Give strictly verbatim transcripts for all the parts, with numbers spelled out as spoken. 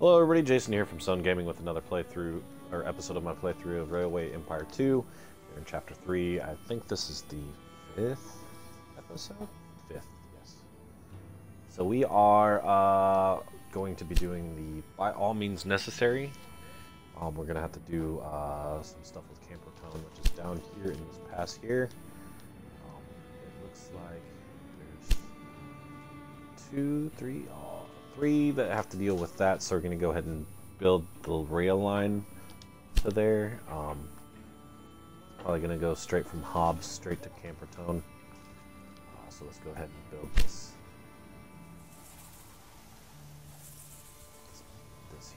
Hello everybody, Jason here from Sone Gaming with another playthrough, or episode of my playthrough of Railway Empire two. We're in Chapter three. I think this is the fifth episode? Fifth, yes. So we are uh, going to be doing the By All Means Necessary. Um, we're going to have to do uh, some stuff with Camperton, which is down here in this pass here. Um, it looks like there's two, three, oh. three that have to deal with that, so we're going to go ahead and build the rail line to there. Um, it's probably going to go straight from Hobbs straight to Camperton. Uh, so let's go ahead and build this. Let's put this here.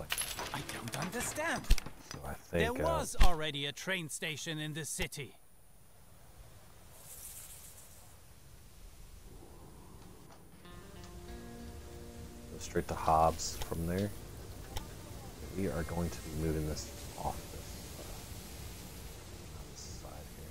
Like that. I don't understand. So I think, there was uh, already a train station in the city. Go straight to Hobbs from there. We are going to be moving this off this, this side here.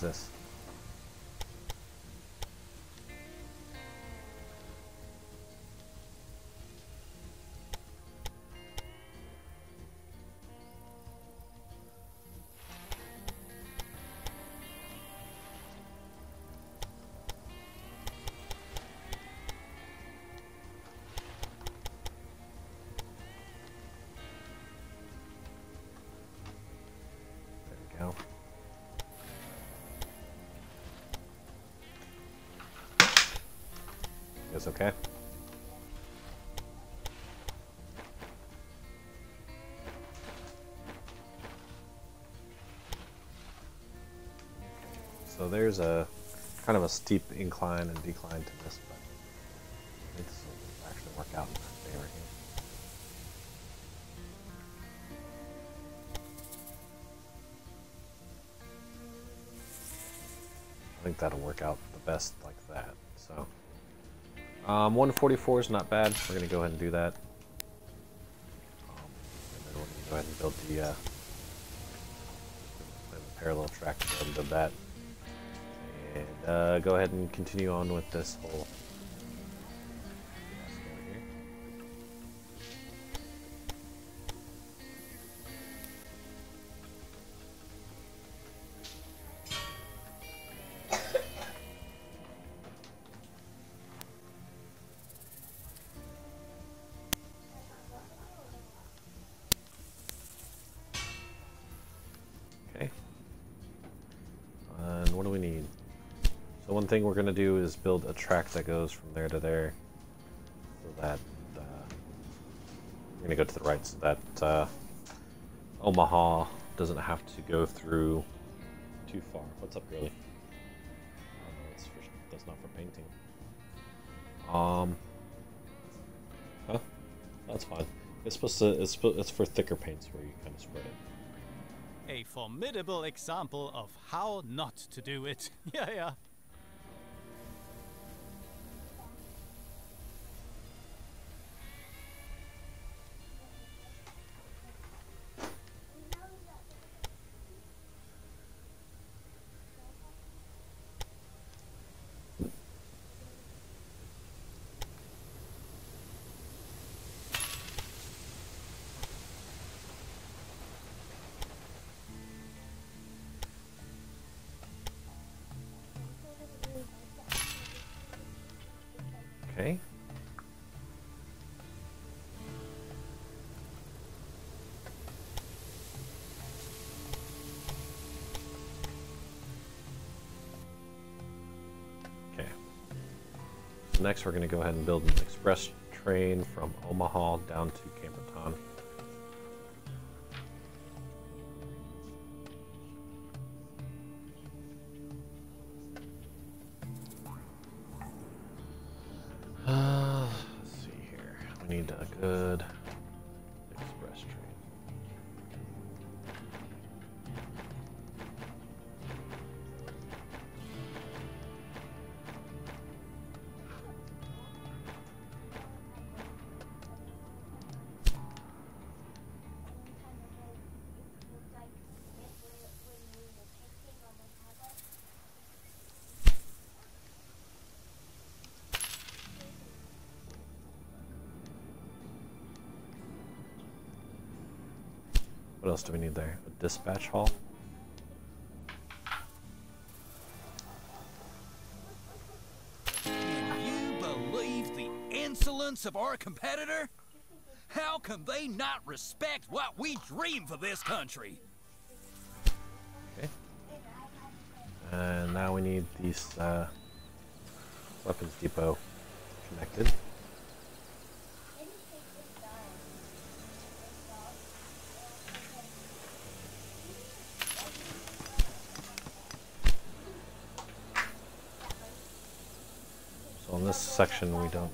This. There we go. It's okay. So there's a kind of a steep incline and decline to this, but I think this will actually work out in my favor here. I think that'll work out the best like that. So. Um, one forty-four is not bad. We're going to go ahead and do that. Um, and then we're going to go ahead and build the, uh, the parallel track to build that. And uh, go ahead and continue on with this whole. One thing we're going to do is build a track that goes from there to there, so that uh, we're going to go to the right, so that uh, Omaha doesn't have to go through too far. What's up, really? Oh, no, that's, for, that's not for painting. Um, huh? That's fine. It's supposed to. It's it's for thicker paints where you kind of spread it. A formidable example of how not to do it. yeah, yeah. Okay. Okay. So next, we're going to go ahead and build an express train from Omaha down to Camperton. What else do we need there? A dispatch hall? Can you believe the insolence of our competitor? How can they not respect what we dream for this country? Okay. And now we need these uh, weapons depot connected. So in this section we don't.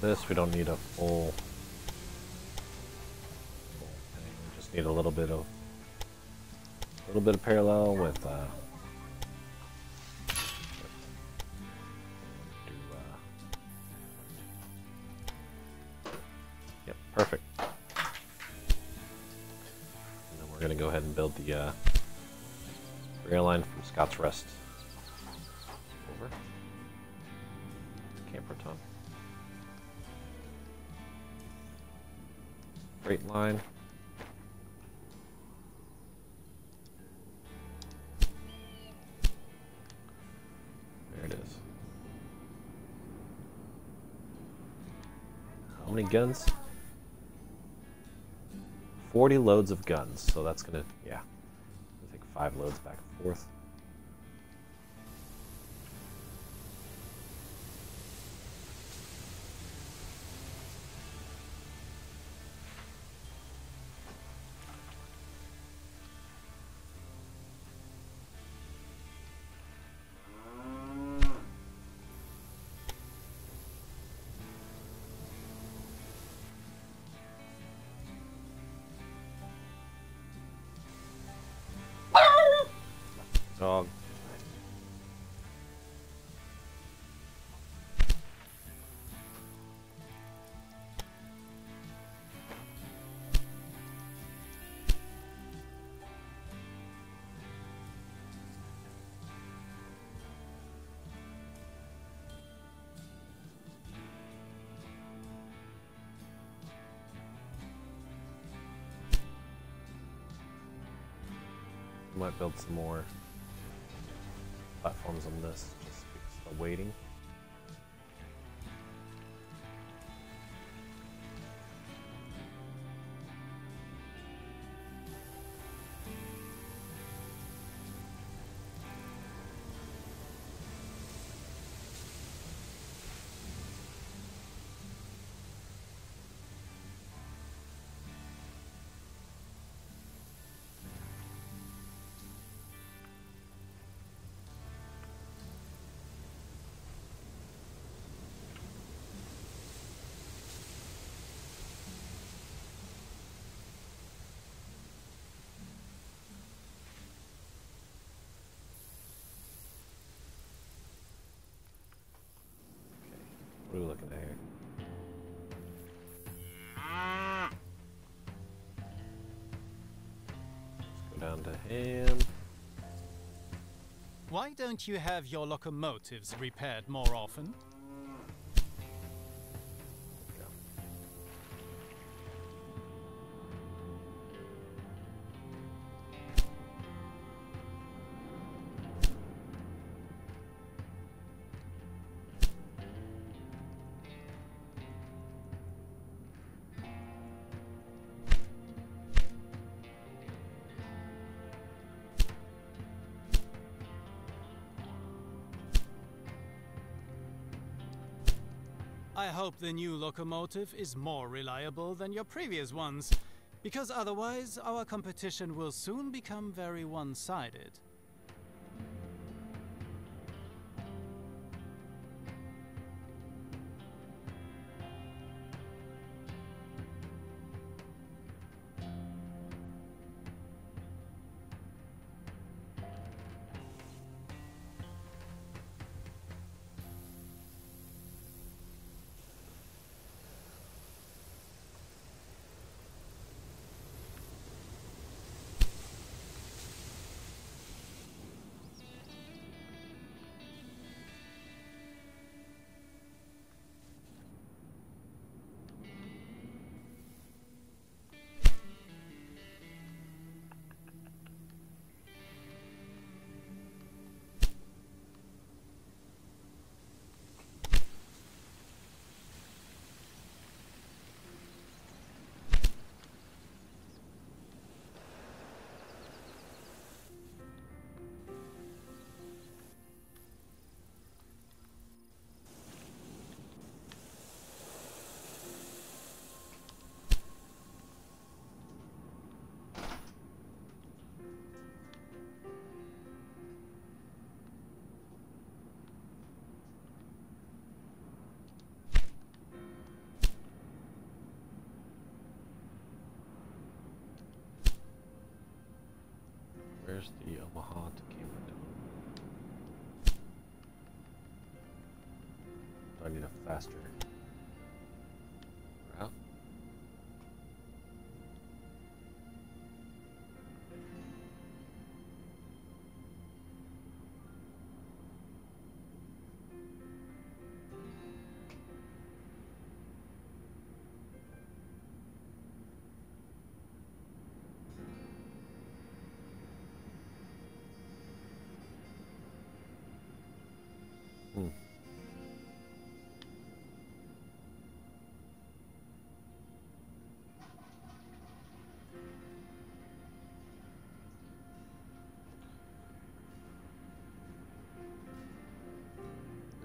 This, we don't need a full, full thing. We just need a little bit of a little bit of parallel with uh, do, uh yep, perfect. And then we're gonna go ahead and build the uh, rail line from Scott's Rest over Camperton. Straight line. There it is. How many guns? forty loads of guns. So that's gonna, yeah, I think five loads back and forth. Dog. Might build some more platforms on this, just because of the waiting. What are we looking at here? Let's go down to him. Why don't you have your locomotives repaired more often? I hope the new locomotive is more reliable than your previous ones, because otherwise our competition will soon become very one-sided. there's the Omaha to Camperton. I need a faster route.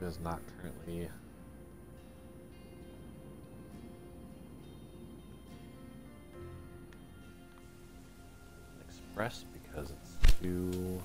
Is not currently express because it's too long.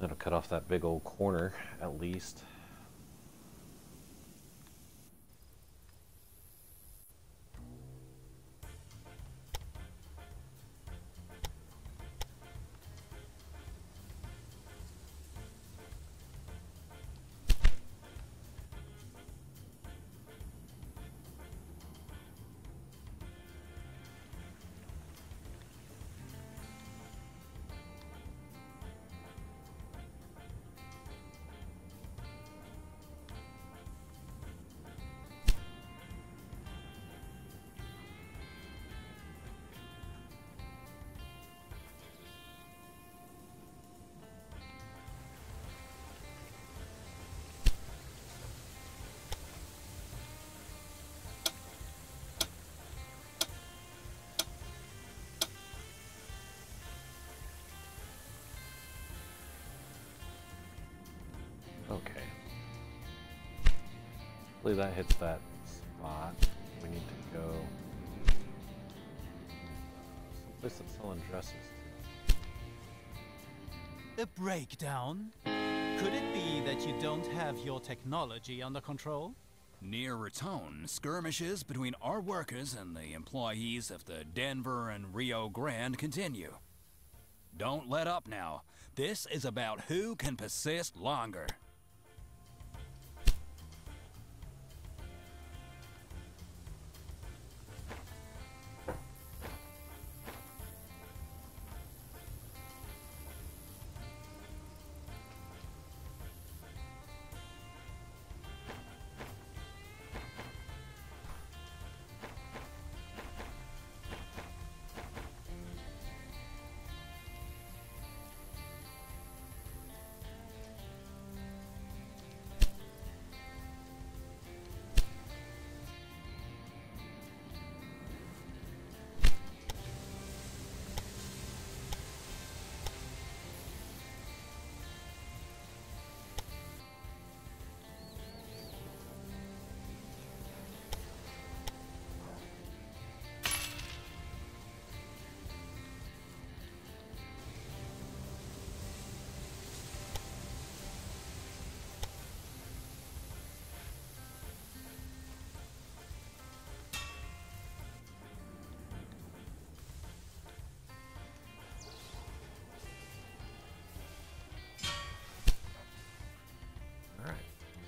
That'll cut off that big old corner, at least. Okay. Hopefully that hits that spot. We need to go someplace that's selling dresses. A breakdown? Could it be that you don't have your technology under control? Near Raton, skirmishes between our workers and the employees of the Denver and Rio Grande continue. Don't let up now. This is about who can persist longer.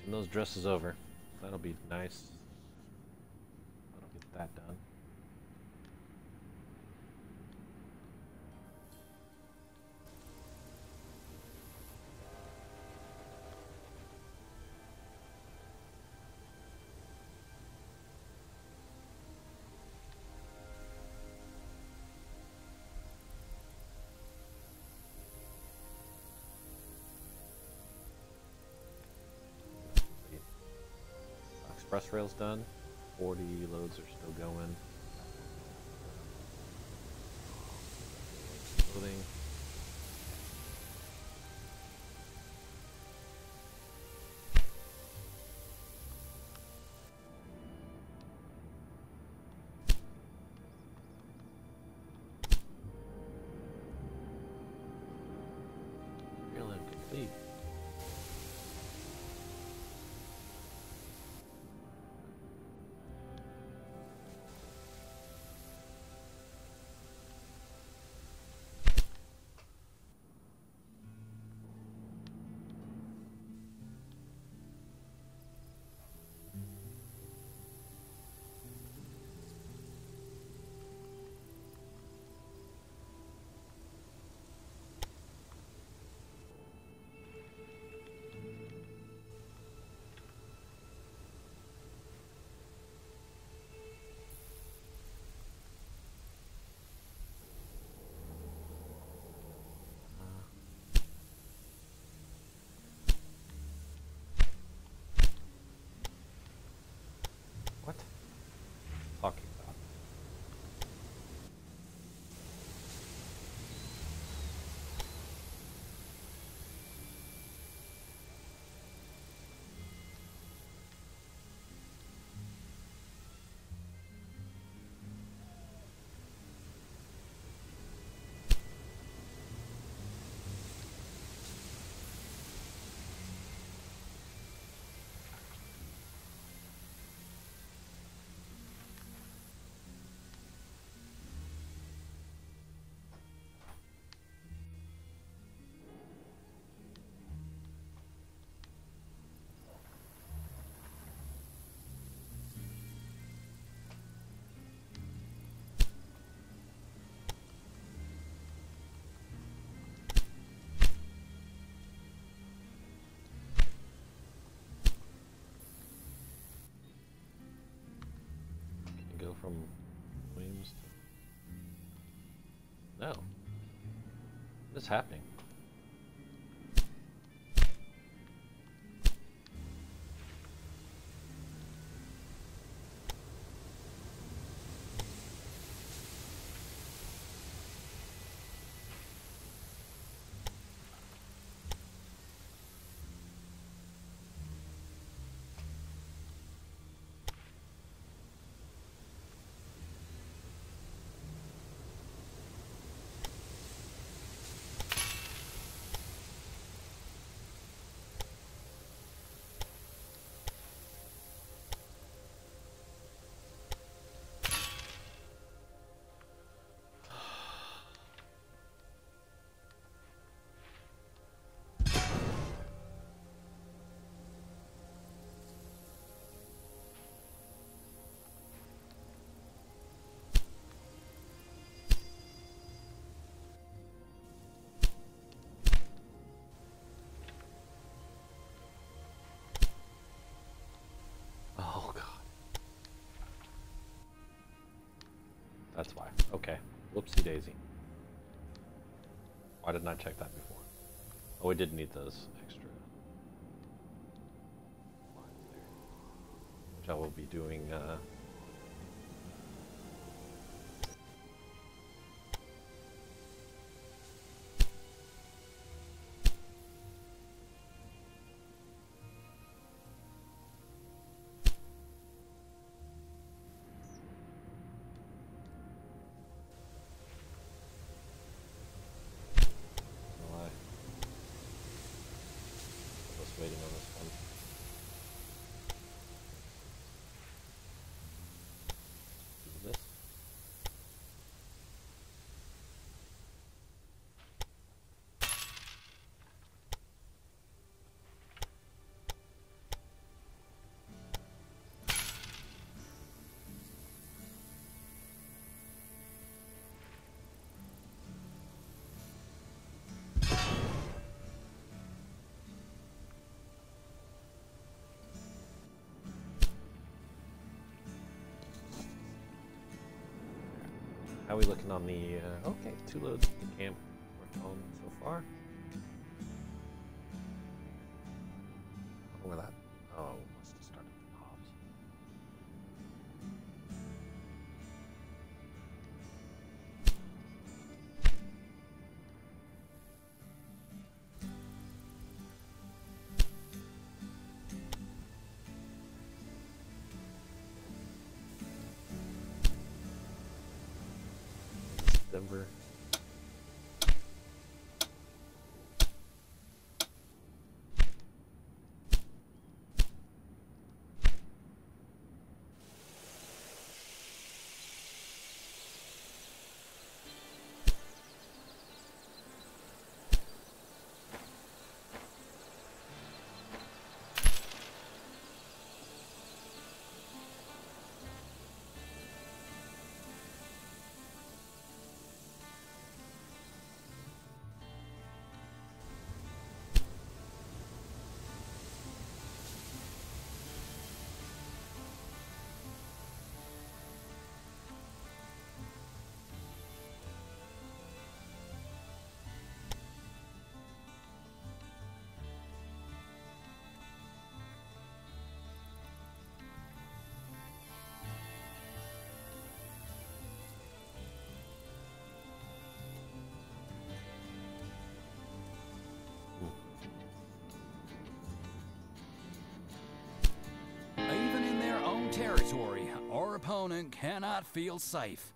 Those dresses over. That'll be nice. I'll get that done. express rail's done. forty loads are still going. Building. From Williams to... No. What's happening? That's why. Okay. Whoopsie daisy. Why didn't I check that before? Oh, we did need those extra lines there. Which I will be doing, uh... How are we looking on the, uh, okay, two loads of the camp we're on so far. Overlap. Oh, must have started with Hobbs. Denver. Territory, our opponent cannot feel safe.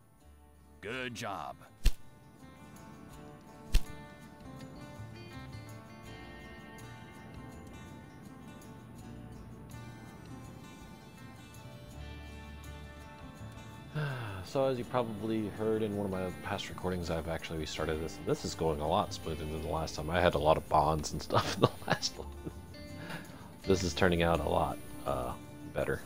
Good job. So as you probably heard in one of my past recordings, I've actually restarted this. This is going a lot smoother than the last time. I had a lot of bonds and stuff in the last one. This is turning out a lot uh, better.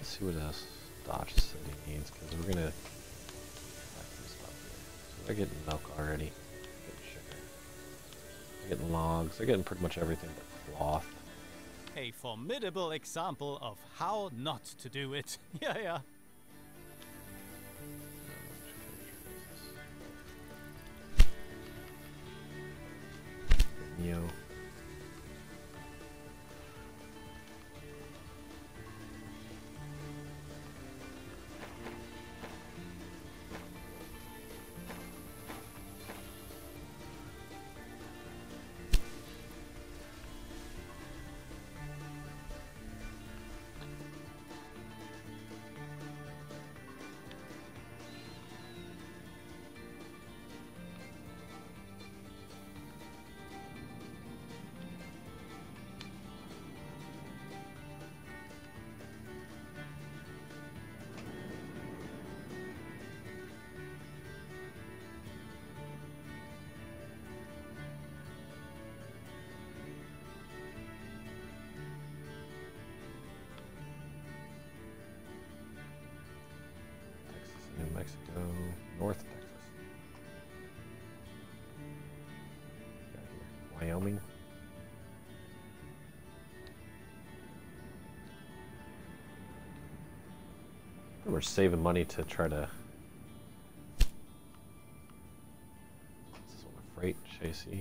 See what else Dodge City needs, because we're gonna collect this up here. So they're getting milk already. They're getting sugar. They're getting logs. They're getting pretty much everything but cloth. A formidable example of how not to do it. Yeah, yeah. Yo. Mexico, North Texas, got here, Wyoming. And we're saving money to try to. This is on the freight, Chasey.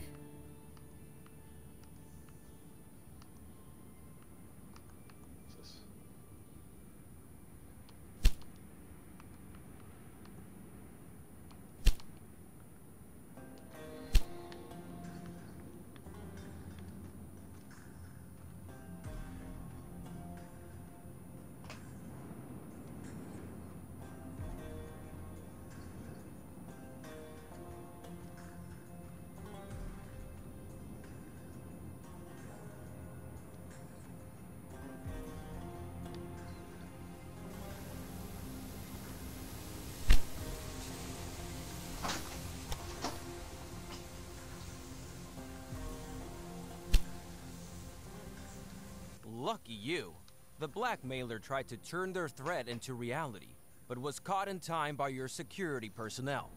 Lucky you. The blackmailer tried to turn their threat into reality, but was caught in time by your security personnel.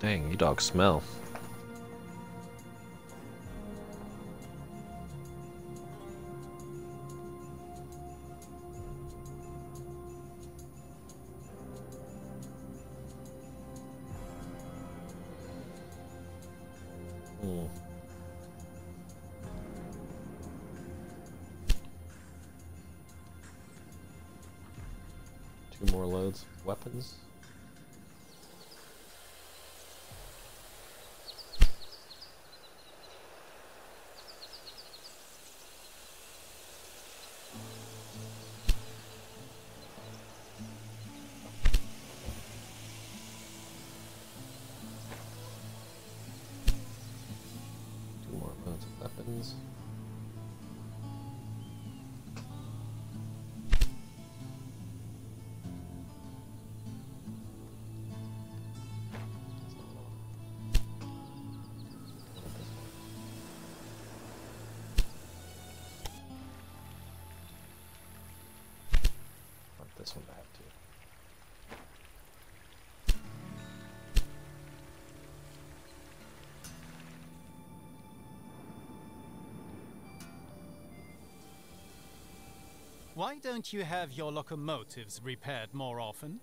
Dang, you dogs smell. Mm. Two more loads of weapons. This one I have to. Why don't you have your locomotives repaired more often?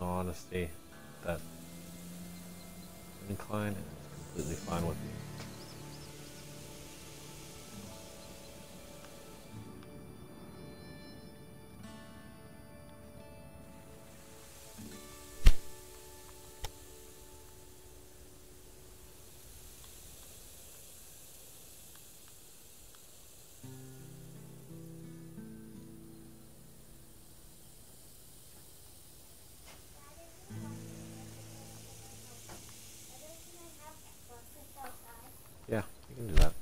Honesty, that incline is completely fine with me. Yeah, you can do that.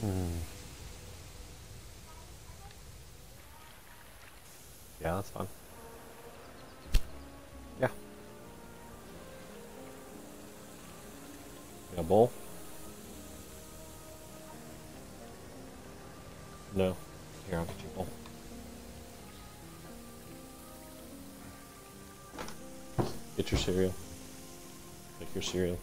Mm. Yeah, that's fun. Yeah. Got a bowl? No. Here, I'll get you a bowl. Get your cereal. Make your cereal.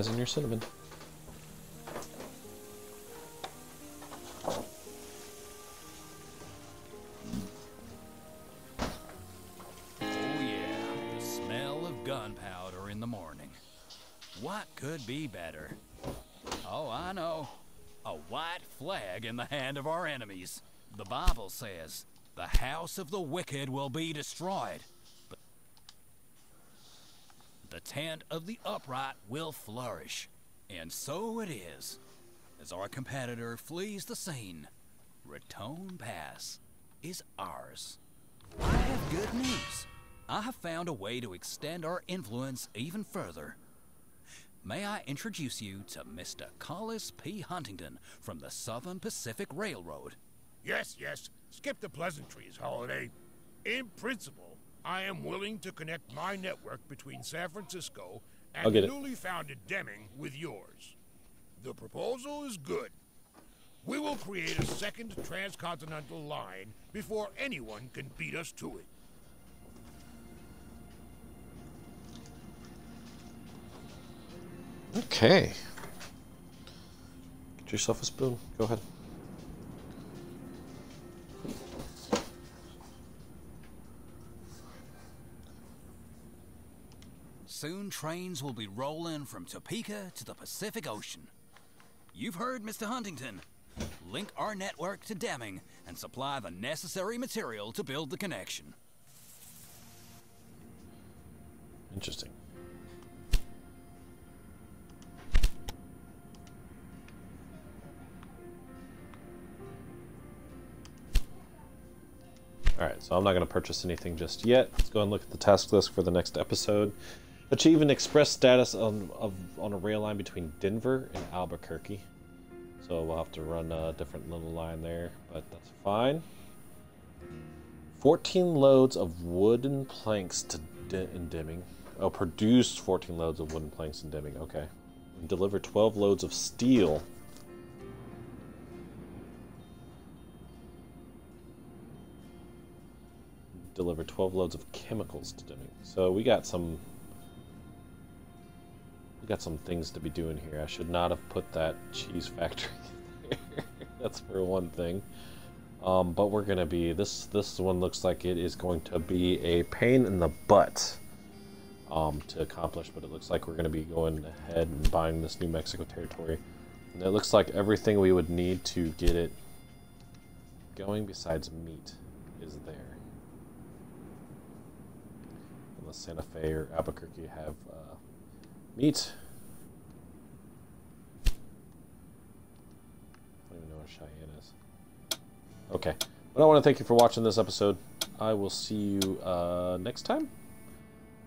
as in your cinnamon. Oh yeah, the smell of gunpowder in the morning. What could be better? Oh, I know. A white flag in the hand of our enemies. The Bible says, the house of the wicked will be destroyed. The tent of the upright will flourish. And so it is, as our competitor flees the scene. Raton Pass is ours. I have good news. I have found a way to extend our influence even further. May I introduce you to Mister Collis P. Huntington from the Southern Pacific Railroad? Yes, yes. Skip the pleasantries, Holiday. In principle, I am willing to connect my network between San Francisco and the newly founded Deming with yours. The proposal is good. We will create a second transcontinental line before anyone can beat us to it. Okay. Get yourself a spoon. Go ahead. Soon trains will be rolling from Topeka to the Pacific Ocean. You've heard, Mister Huntington. Link our network to Deming and supply the necessary material to build the connection. Interesting. Alright, so I'm not going to purchase anything just yet. Let's go and look at the task list for the next episode. Achieve an express status on, of, on a rail line between Denver and Albuquerque. So we'll have to run a different little line there, but that's fine. fourteen loads of wooden planks to de in Deming. Oh, produce fourteen loads of wooden planks in Deming, okay. And deliver twelve loads of steel. Deliver twelve loads of chemicals to Deming. So we got some we got some things to be doing here. I should not have put that cheese factory there. That's for one thing. Um, but we're gonna be this this one looks like it is going to be a pain in the butt um, to accomplish, but it looks like we're gonna be going ahead and buying this New Mexico territory. And it looks like everything we would need to get it going besides meat is there. Santa Fe or Albuquerque have uh, meat. I don't even know where Cheyenne is. Okay. But I want to thank you for watching this episode. I will see you uh, next time.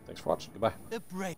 Thanks for watching. Goodbye.